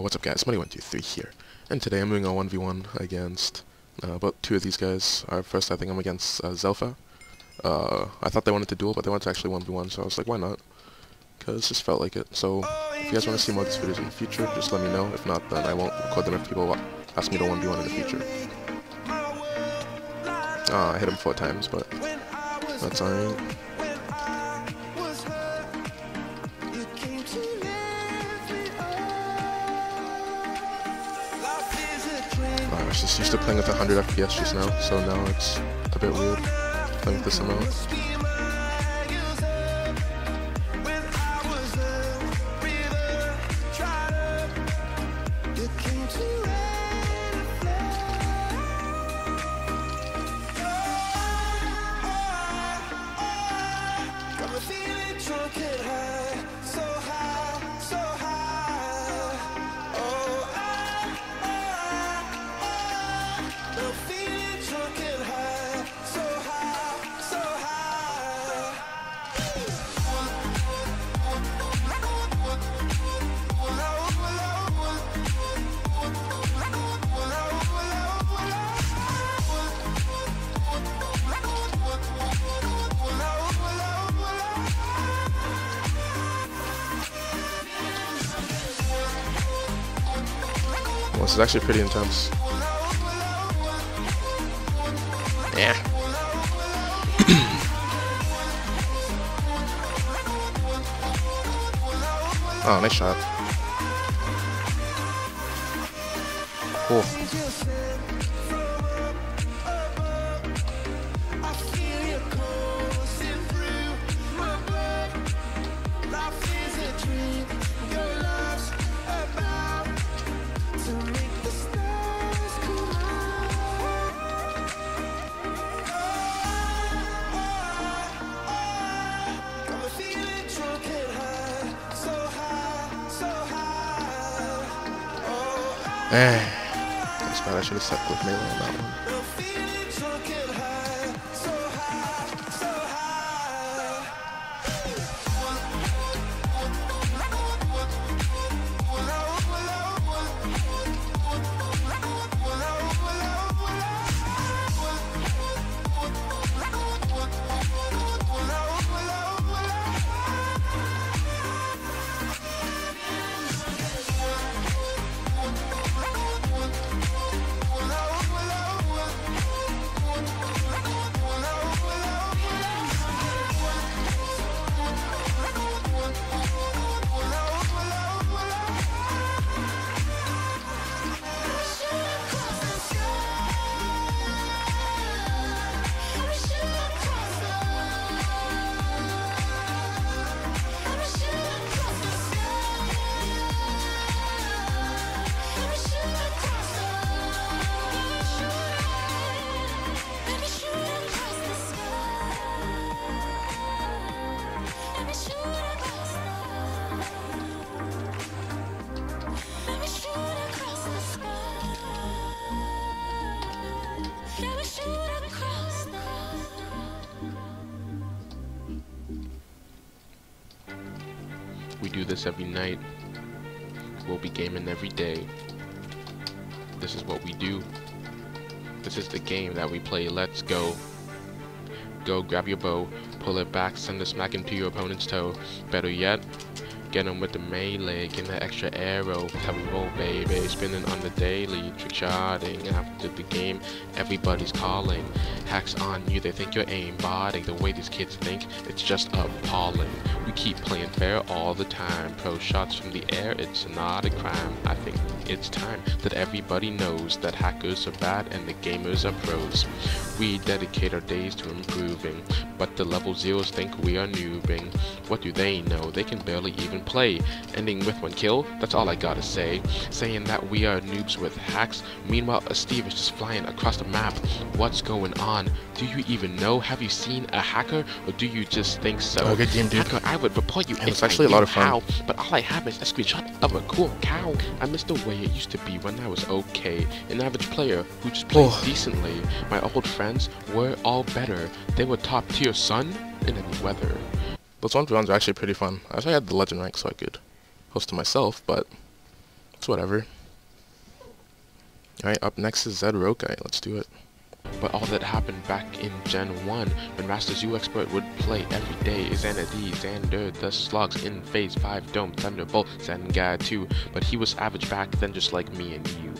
What's up guys, Money123 here, and today I'm doing a 1v1 against about two of these guys. First I think I'm against Zelpha. I thought they wanted to duel, but they wanted to actually 1v1, so I was like, why not? Because just felt like it. So if you guys want to see more of these videos in the future, just let me know. If not, then I won't record them if people ask me to 1v1 in the future. I hit him 4 times, but that's alright. I was just used to playing with 100 FPS just now, so now it's a bit weird playing with this amount. This is actually pretty intense. Yeah. Oh, nice shot. Cool. That's bad, I should have stuck with melee on that one. We do this every night. We'll be gaming every day. This is what we do. This is the game that we play. Let's go. Go grab your bow, pull it back, send a smack into your opponent's toe. Better yet, get him with the melee, get that extra arrow. That's how we roll, baby. Spinning on the daily, trick shotting. After the game, everybody's calling. Hacks on you, they think you're aimbotting. The way these kids think, it's just appalling. We keep playing fair all the time. Pro shots from the air, it's not a crime. I think it's time that everybody knows that hackers are bad and the gamers are pros. We dedicate our days to improving, but the level zeros think we are noobing. What do they know? They can barely even play, ending with 1 kill, that's all I gotta say. Saying that we are noobs with hacks, meanwhile a Steve is just flying across the map. What's going on? Do you even know? Have you seen a hacker, or do you just think so? Oh, good game, dude. Hacker, I would report you. It's actually a lot of fun. How, but all I have is a screenshot of a cool cow. I miss the way it used to be when I was okay, an average player who just plays decently. My old friends were all better. They were top tier, son, in any weather. Those 1v1s are actually pretty fun. I wish I had the legend rank so I could host it myself, but it's whatever. Alright, up next is Zed Rokai. Let's do it. But all that happened back in Gen 1, when Master U Expert would play every day, is Anadi, Xander, the Slugs, in Phase 5, Dome, Thunderbolt, Zenga 2, but he was average back then just like me and you.